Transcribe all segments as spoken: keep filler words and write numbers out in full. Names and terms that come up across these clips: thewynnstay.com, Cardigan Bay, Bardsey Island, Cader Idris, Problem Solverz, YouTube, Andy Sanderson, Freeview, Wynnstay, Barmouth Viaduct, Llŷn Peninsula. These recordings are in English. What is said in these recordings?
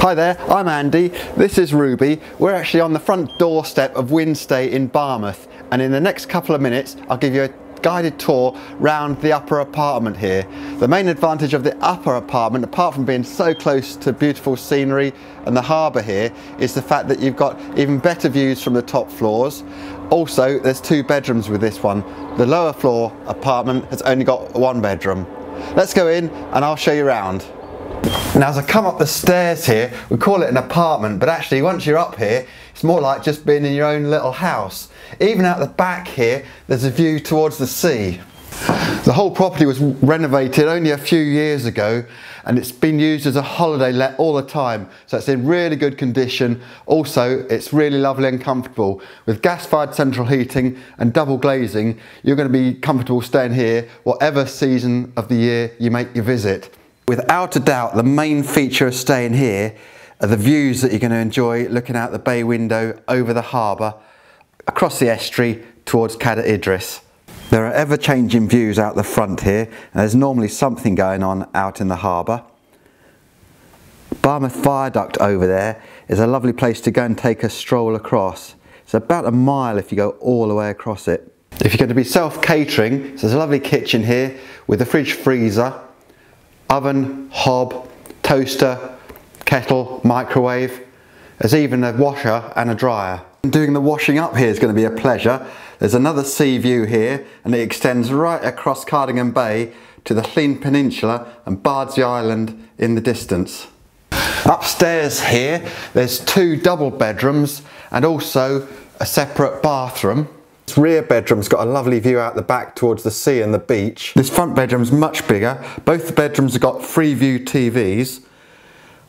Hi there, I'm Andy, this is Ruby. We're actually on the front doorstep of Wynnstay in Barmouth, and in the next couple of minutes I'll give you a guided tour round the upper apartment here. The main advantage of the upper apartment, apart from being so close to beautiful scenery and the harbour here, is the fact that you've got even better views from the top floors. Also, there's two bedrooms with this one. The lower floor apartment has only got one bedroom. Let's go in and I'll show you around. Now, as I come up the stairs here, we call it an apartment, but actually once you're up here, it's more like just being in your own little house. Even out the back here, there's a view towards the sea. The whole property was renovated only a few years ago, and it's been used as a holiday let all the time, so it's in really good condition. Also, it's really lovely and comfortable. With gas-fired central heating and double glazing, you're going to be comfortable staying here whatever season of the year you make your visit. Without a doubt, the main feature of staying here are the views that you're going to enjoy looking out the bay window over the harbour, across the estuary towards Cader Idris. There are ever-changing views out the front here, and there's normally something going on out in the harbour. Barmouth Viaduct over there is a lovely place to go and take a stroll across. It's about a mile if you go all the way across it. If you're going to be self-catering, so there's a lovely kitchen here with a fridge freezer, oven, hob, toaster, kettle, microwave. There's even a washer and a dryer. Doing the washing up here is going to be a pleasure. There's another sea view here, and it extends right across Cardigan Bay to the Llŷn Peninsula and Bardsey Island in the distance. Upstairs here, there's two double bedrooms and also a separate bathroom. This rear bedroom's got a lovely view out the back towards the sea and the beach. This front bedroom's much bigger. Both the bedrooms have got Freeview T Vs,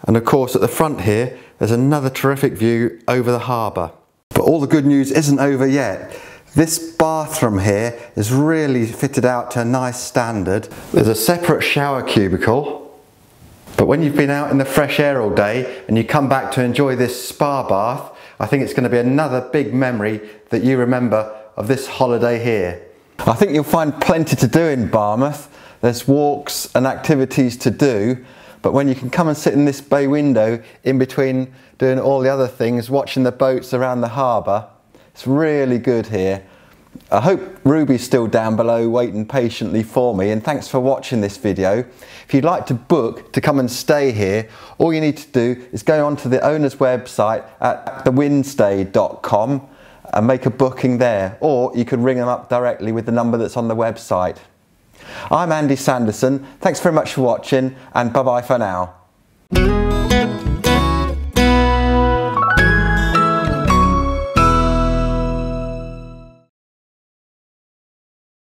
and of course at the front here there's another terrific view over the harbour. But all the good news isn't over yet. This bathroom here is really fitted out to a nice standard. There's a separate shower cubicle, but when you've been out in the fresh air all day and you come back to enjoy this spa bath, I think it's going to be another big memory that you remember of this holiday here. I think you'll find plenty to do in Barmouth. There's walks and activities to do, but when you can come and sit in this bay window in between doing all the other things, watching the boats around the harbour, it's really good here. I hope Ruby's still down below waiting patiently for me, and thanks for watching this video. If you'd like to book to come and stay here, all you need to do is go onto the owner's website at the wynnstay dot com and make a booking there, or you could ring them up directly with the number that's on the website. I'm Andy Sanderson, thanks very much for watching, and bye bye for now.